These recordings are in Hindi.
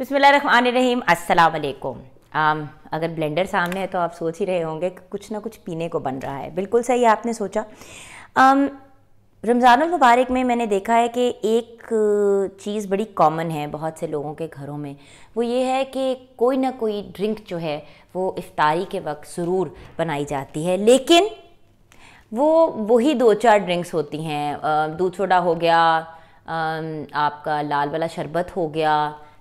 बिस्मिल्लाहिर्रहमानिर्रहीम अस्सलाम वालेकुम। अगर ब्लेंडर सामने है तो आप सोच ही रहे होंगे कि कुछ ना कुछ पीने को बन रहा है। बिल्कुल सही आपने सोचा। रमज़ानुल मुबारक में मैंने देखा है कि एक चीज़ बड़ी कॉमन है बहुत से लोगों के घरों में, वो ये है कि कोई ना कोई ड्रिंक जो है वो इफ्तारी के वक्त ज़रूर बनाई जाती है, लेकिन वही दो चार ड्रिंक्स होती हैं। दूध सोडा हो गया, आपका लाल वाला शरबत हो गया,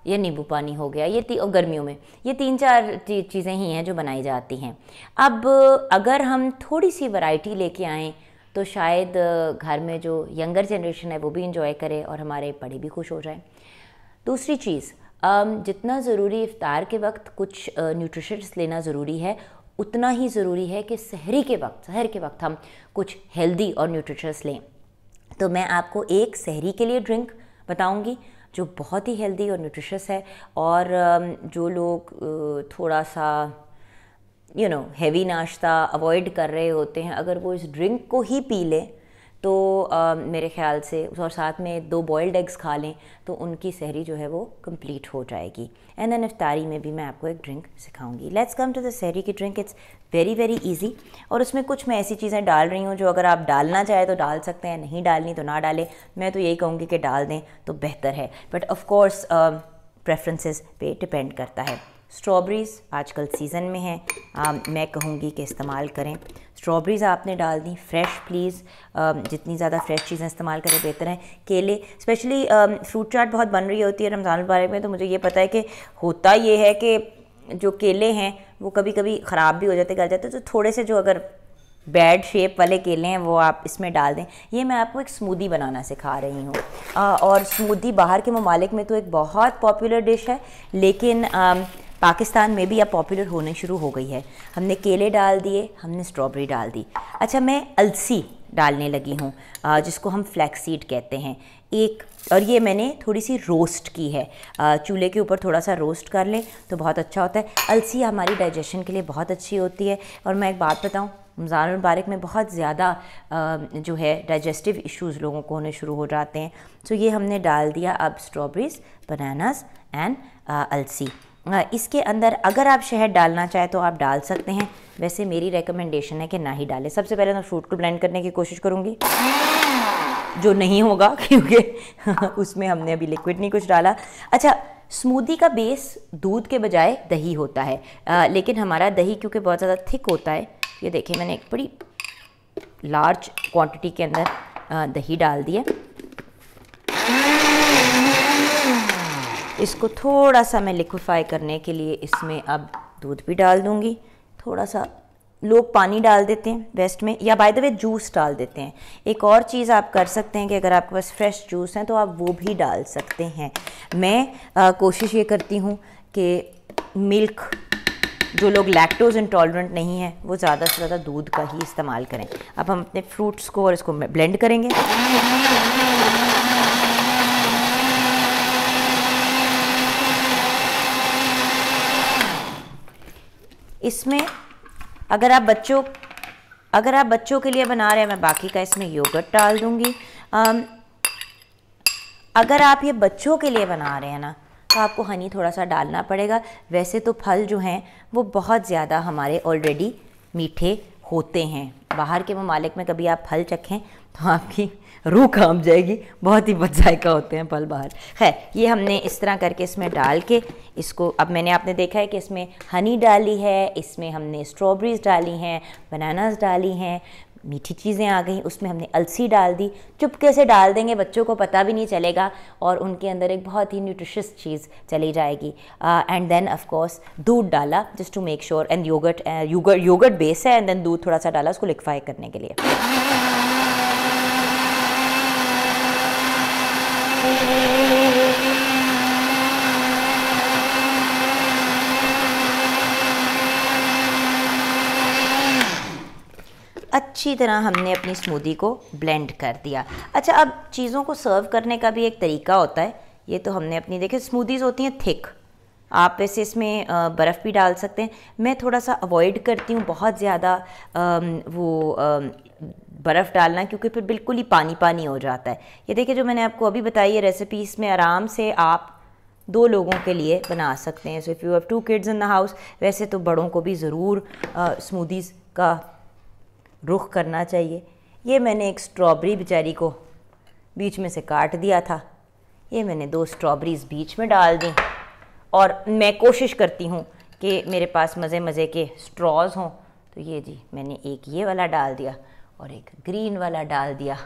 या नींबू पानी हो गया। और गर्मियों में ये तीन चार चीज़ें ही हैं जो बनाई जाती हैं। अब अगर हम थोड़ी सी वैरायटी लेके आएँ तो शायद घर में जो यंगर जनरेशन है वो भी इंजॉय करे और हमारे बड़े भी खुश हो जाए। दूसरी चीज़, जितना ज़रूरी इफ्तार के वक्त कुछ न्यूट्रिशंस लेना ज़रूरी है, उतना ही ज़रूरी है कि सहर के वक्त हम कुछ हेल्दी और न्यूट्रिशंस लें। तो मैं आपको एक सहरी के लिए ड्रिंक बताऊंगी जो बहुत ही हेल्दी और न्यूट्रिशस है, और जो लोग थोड़ा सा हैवी नाश्ता अवॉइड कर रहे होते हैं, अगर वो इस ड्रिंक को ही पी लें तो मेरे ख़्याल से, और साथ में दो बॉइल्ड एग्स खा लें तो उनकी सहरी जो है वो कंप्लीट हो जाएगी। एंड देन इफ्तारी में भी मैं आपको एक ड्रिंक सिखाऊंगी। लेट्स कम टू द सहरी की drink. It's very very easy, और उसमें कुछ मैं ऐसी चीज़ें डाल रही हूँ जो अगर आप डालना चाहें तो डाल सकते हैं, नहीं डालनी तो ना डालें। मैं तो यही कहूँगी कि डाल दें तो बेहतर है, बट ऑफकोर्स प्रेफरेंसेस पे डिपेंड करता है। स्ट्रॉबेरीज़ आजकल सीज़न में हैं, मैं कहूँगी कि इस्तेमाल करें। स्ट्रॉबेरीज़ आपने डाल दी, फ्रेश प्लीज़, जितनी ज़्यादा फ्रेश चीज़ें इस्तेमाल करें बेहतर हैं। केले, स्पेशली फ्रूट चाट बहुत बन रही होती है रमज़ान मुबारक में, तो मुझे ये पता है कि होता ये है कि जो केले हैं वो कभी कभी ख़राब भी हो जाते, गल जाते, तो थोड़े से जो अगर बैड शेप वाले केले हैं वो आप इसमें डाल दें। ये मैं आपको एक स्मूदी बनाना सिखा रही हूँ, और स्मूदी बाहर के ममालिक में तो एक बहुत पॉपुलर डिश है, लेकिन पाकिस्तान में भी अब पॉपुलर होने शुरू हो गई है। हमने केले डाल दिए, हमने स्ट्रॉबेरी डाल दी। अच्छा, मैं अलसी डालने लगी हूँ, जिसको हम फ्लैक्सीड कहते हैं। एक, और ये मैंने थोड़ी सी रोस्ट की है, चूल्हे के ऊपर थोड़ा सा रोस्ट कर लें तो बहुत अच्छा होता है। अलसी हमारी डाइजेशन के लिए बहुत अच्छी होती है। और मैं एक बात बताऊँ, रमज़ान मुबारक में बहुत ज़्यादा जो है डाइजेस्टिव इश्यूज़ लोगों को होने शुरू हो जाते हैं, तो ये हमने डाल दिया। अब स्ट्रॉबेरीज़, बनानास एंड अलसी। इसके अंदर अगर आप शहद डालना चाहे तो आप डाल सकते हैं, वैसे मेरी रिकमेंडेशन है कि ना ही डालें। सबसे पहले मैं फ्रूट को ब्लेंड करने की कोशिश करूँगी, जो नहीं होगा क्योंकि उसमें हमने अभी लिक्विड नहीं कुछ डाला। अच्छा, स्मूदी का बेस दूध के बजाय दही होता है, लेकिन हमारा दही क्योंकि बहुत ज़्यादा थिक होता है, ये देखिए मैंने एक बड़ी लार्ज क्वांटिटी के अंदर दही डाल दिया। इसको थोड़ा सा मैं लिक्विफाई करने के लिए इसमें अब दूध भी डाल दूंगी। थोड़ा सा लोग पानी डाल देते हैं वेस्ट में, या बाय द वे जूस डाल देते हैं। एक और चीज़ आप कर सकते हैं कि अगर आपके पास फ्रेश जूस हैं तो आप वो भी डाल सकते हैं। मैं कोशिश ये करती हूँ कि मिल्क, जो लोग लैक्टोज इंटॉलरेंट नहीं हैं वो ज़्यादा से ज़्यादा दूध का ही इस्तेमाल करें। अब हम अपने फ्रूट्स को और इसको ब्लेंड करेंगे। इसमें अगर आप बच्चों के लिए बना रहे हैं, मैं बाकी का इसमें योगर्ट डाल दूंगी। अगर आप ये बच्चों के लिए बना रहे हैं ना तो आपको हनी थोड़ा सा डालना पड़ेगा। वैसे तो फल जो हैं वो बहुत ज़्यादा हमारे ऑलरेडी मीठे होते हैं। बाहर के ममालिक में कभी आप फल चखें तो आपकी रूह कांप जाएगी, बहुत ही बदज़ायका होते हैं फल बाहर। खैर, ये हमने इस तरह करके इसमें डाल के इसको, अब मैंने आपने देखा है कि इसमें हनी डाली है, इसमें हमने स्ट्रॉबेरीज़ डाली हैं, बनानास डाली हैं, मीठी चीज़ें आ गई, उसमें हमने अलसी डाल दी। चुपके से डाल देंगे, बच्चों को पता भी नहीं चलेगा और उनके अंदर एक बहुत ही न्यूट्रिशियस चीज़ चली जाएगी। एंड देन ऑफ कोर्स दूध डाला, just to make sure, and yogurt base है, एंड देन दूध थोड़ा सा डाला उसको लिक्विफाई करने के लिए। अच्छी तरह हमने अपनी स्मूदी को ब्लेंड कर दिया। अच्छा, अब चीज़ों को सर्व करने का भी एक तरीका होता है। ये तो हमने अपनी, देखिए स्मूदीज़ होती हैं थिक, आप वैसे इसमें बर्फ़ भी डाल सकते हैं। मैं थोड़ा सा अवॉइड करती हूँ बहुत ज़्यादा बर्फ़ डालना, क्योंकि फिर बिल्कुल ही पानी पानी हो जाता है। ये देखिए जो मैंने आपको अभी बताई है रेसिपी, इसमें आराम से आप दो लोगों के लिए बना सकते हैं। So if you have 2 kids in the house, वैसे तो बड़ों को भी ज़रूर स्मूदीज़ का रुख करना चाहिए। ये मैंने एक स्ट्रॉबेरी बेचारी को बीच में से काट दिया था, ये मैंने 2 स्ट्रॉबेरीज़ बीच में डाल दी और मैं कोशिश करती हूँ कि मेरे पास मज़े मज़े के स्ट्रॉज हों। तो ये जी मैंने एक ये वाला डाल दिया और एक ग्रीन वाला डाल दिया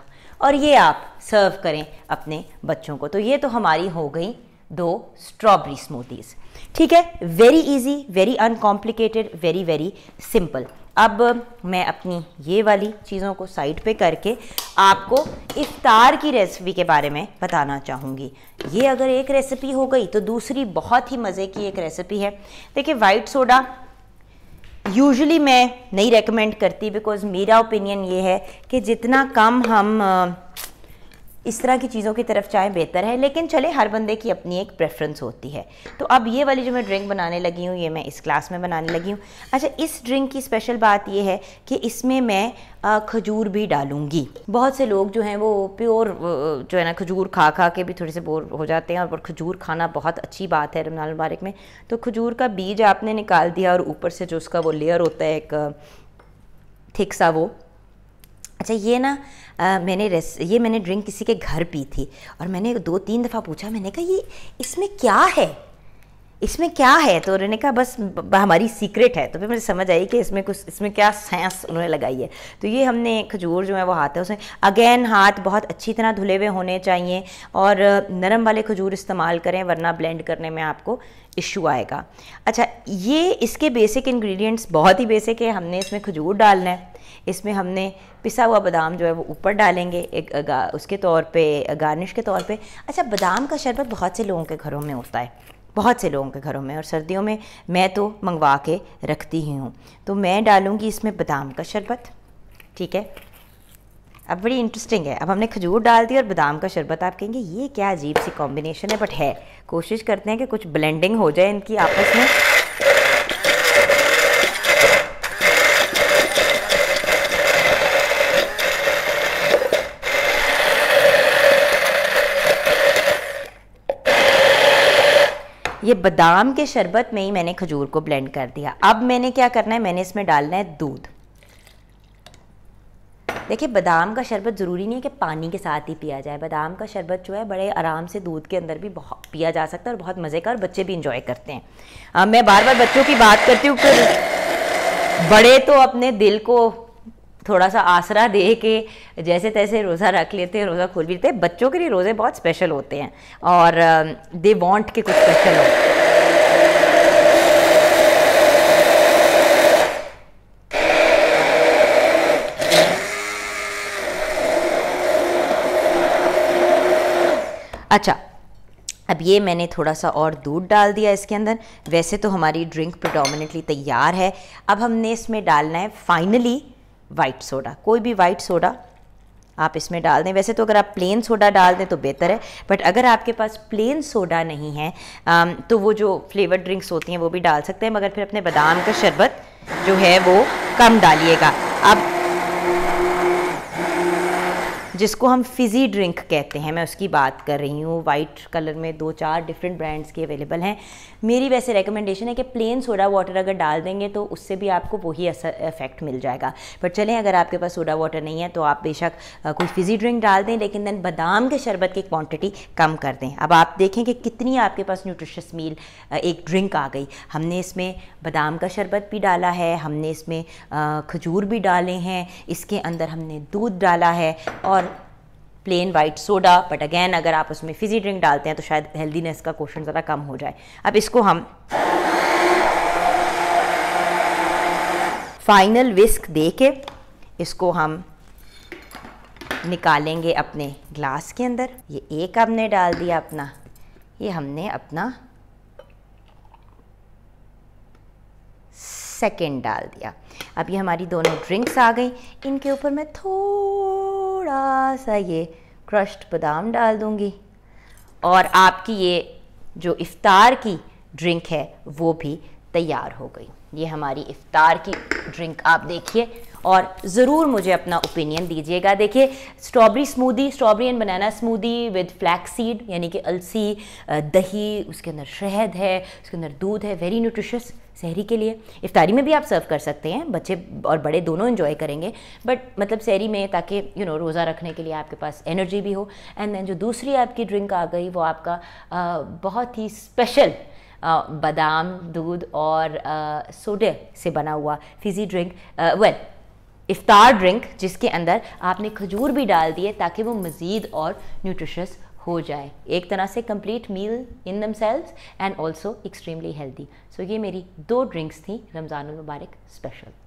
और ये आप सर्व करें अपने बच्चों को। तो ये तो हमारी हो गई 2 स्ट्रॉबेरी स्मूदीज़। ठीक है, very easy, very uncomplicated, very very simple. अब मैं अपनी ये वाली चीज़ों को साइड पे करके आपको इफ्तार की रेसिपी के बारे में बताना चाहूँगी। ये अगर एक रेसिपी हो गई तो दूसरी बहुत ही मज़े की एक रेसिपी है। देखिए, वाइट सोडा यूजुअली मैं नहीं रेकमेंड करती, बिकॉज़ मेरा ओपिनियन ये है कि जितना कम हम इस तरह की चीज़ों की तरफ चाहे बेहतर है, लेकिन चले हर बंदे की अपनी एक प्रेफरेंस होती है। तो अब ये वाली जो मैं ड्रिंक बनाने लगी हूँ, ये मैं इस क्लास में बनाने लगी हूँ। अच्छा, इस ड्रिंक की स्पेशल बात ये है कि इसमें मैं खजूर भी डालूंगी। बहुत से लोग जो हैं वो प्योर जो है ना खजूर खा के भी थोड़े से बोर हो जाते हैं, और खजूर खाना बहुत अच्छी बात है रमज़ान मुबारक में। तो खजूर का बीज आपने निकाल दिया और ऊपर से जो उसका वो लेयर होता है एक थिक सा वो, अच्छा ये ना मैंने ड्रिंक किसी के घर पी थी और मैंने 2-3 दफ़ा पूछा, मैंने कहा ये इसमें क्या है, इसमें क्या है? तो उन्होंने कहा बस हमारी सीक्रेट है। तो फिर मुझे समझ आई कि इसमें कुछ, इसमें क्या साइंस उन्होंने लगाई है। तो ये हमने खजूर जो है वो हाथ है उसमें, अगेन हाथ बहुत अच्छी तरह धुले हुए होने चाहिए और नरम वाले खजूर इस्तेमाल करें, वरना ब्लेंड करने में आपको इशू आएगा। अच्छा, ये इसके बेसिक इंग्रेडिएंट्स बहुत ही बेसिक है। हमने इसमें खजूर डालना है, इसमें हमने पिसा हुआ बादाम जो है वो ऊपर डालेंगे एक उसके तौर पे, गार्निश के तौर पे। अच्छा, बादाम का शरबत बहुत से लोगों के घरों में होता है, बहुत से लोगों के घरों में, और सर्दियों में मैं तो मंगवा के रखती ही हूँ। तो मैं डालूँगी इसमें बादाम का शरबत। ठीक है, अब बड़ी इंटरेस्टिंग है, अब हमने खजूर डाल दी और बादाम का शरबत। आप कहेंगे ये क्या अजीब सी कॉम्बिनेशन है, बट है। कोशिश करते हैं कि कुछ ब्लेंडिंग हो जाए इनकी आपस में। ये बादाम के शरबत में ही मैंने खजूर को ब्लेंड कर दिया। अब मैंने क्या करना है, मैंने इसमें डालना है दूध। देखिए, बादाम का शरबत ज़रूरी नहीं है कि पानी के साथ ही पिया जाए। बादाम का शरबत जो है बड़े आराम से दूध के अंदर भी बहुत पिया जा सकता है और बहुत मज़े का, और बच्चे भी इंजॉय करते हैं। मैं बार बार बच्चों की बात करती हूँ, बड़े तो अपने दिल को थोड़ा सा आसरा दे के जैसे तैसे रोज़ा रख लेते हैं, रोज़ा खोल भी लेते हैं। बच्चों के लिए रोज़े बहुत स्पेशल होते हैं और दे वांट के कुछ स्पेशल हो। अच्छा, अब ये मैंने थोड़ा सा और दूध डाल दिया इसके अंदर। वैसे तो हमारी ड्रिंक प्रेडोमिनेटली तैयार है। अब हमने इसमें डालना है फाइनली वाइट सोडा। कोई भी वाइट सोडा आप इसमें डाल दें। वैसे तो अगर आप प्लेन सोडा डाल दें तो बेहतर है, बट अगर आपके पास प्लेन सोडा नहीं है तो वो जो फ्लेवर्ड ड्रिंक्स होती हैं वो भी डाल सकते हैं, मगर फिर अपने बादाम का शरबत जो है वो कम डालिएगा। अब जिसको हम फिज़ी ड्रिंक कहते हैं, मैं उसकी बात कर रही हूँ। वाइट कलर में 2-4 डिफरेंट ब्रांड्स की अवेलेबल हैं। मेरी वैसे रेकमेंडेशन है कि प्लेन सोडा वाटर अगर डाल देंगे तो उससे भी आपको वही असर इफेक्ट मिल जाएगा। पर चलें, अगर आपके पास सोडा वाटर नहीं है तो आप बेशक कोई फिज़ी ड्रिंक डाल दें, लेकिन दैन बादाम के शरबत की क्वांटिटी कम कर दें। अब आप देखें कि कितनी आपके पास न्यूट्रिशियस मील एक ड्रिंक आ गई। हमने इसमें बादाम का शरबत भी डाला है, हमने इसमें खजूर भी डाले हैं, इसके अंदर हमने दूध डाला है और plain white soda. But again, अगर आप उसमें फिजी ड्रिंक डालते हैं तो शायद हेल्दीनेस का क्वेश्चन ज़रा कम हो जाए। अब इसको हम फाइनल विस्क दे के इसको हम निकालेंगे अपने ग्लास के अंदर। ये एक हमने डाल दिया अपना, ये हमने अपना सेकेंड डाल दिया। अब ये हमारी दोनों ड्रिंक्स आ गई। इनके ऊपर मैं थोड़ा सा ये क्रश्ड बादाम डाल दूंगी और आपकी ये जो इफ्तार की ड्रिंक है वो भी तैयार हो गई। ये हमारी इफ्तार की ड्रिंक आप देखिए। और ज़रूर मुझे अपना ओपिनियन दीजिएगा। देखिए strawberry smoothie, strawberry and banana smoothie with flax seed यानी कि अलसी, दही, उसके अंदर शहद है, उसके अंदर दूध है, वेरी न्यूट्रिशियस सहरी के लिए। इफ्तारी में भी आप सर्व कर सकते हैं, बच्चे और बड़े दोनों एंजॉय करेंगे, बट मतलब सहरी में ताकि यू नो रोज़ा रखने के लिए आपके पास एनर्जी भी हो। एंड देन जो दूसरी आपकी ड्रिंक आ गई वो आपका बहुत ही स्पेशल बादाम, दूध और सोडे से बना हुआ fizzy drink, well iftar drink, जिसके अंदर आपने खजूर भी डाल दिए ताकि वो मज़ीद और न्यूट्रिशियस हो जाए। एक तरह से complete meal in themselves and also extremely healthy. So ये मेरी दो ड्रिंक्स थी रमज़ानुल मुबारक स्पेशल।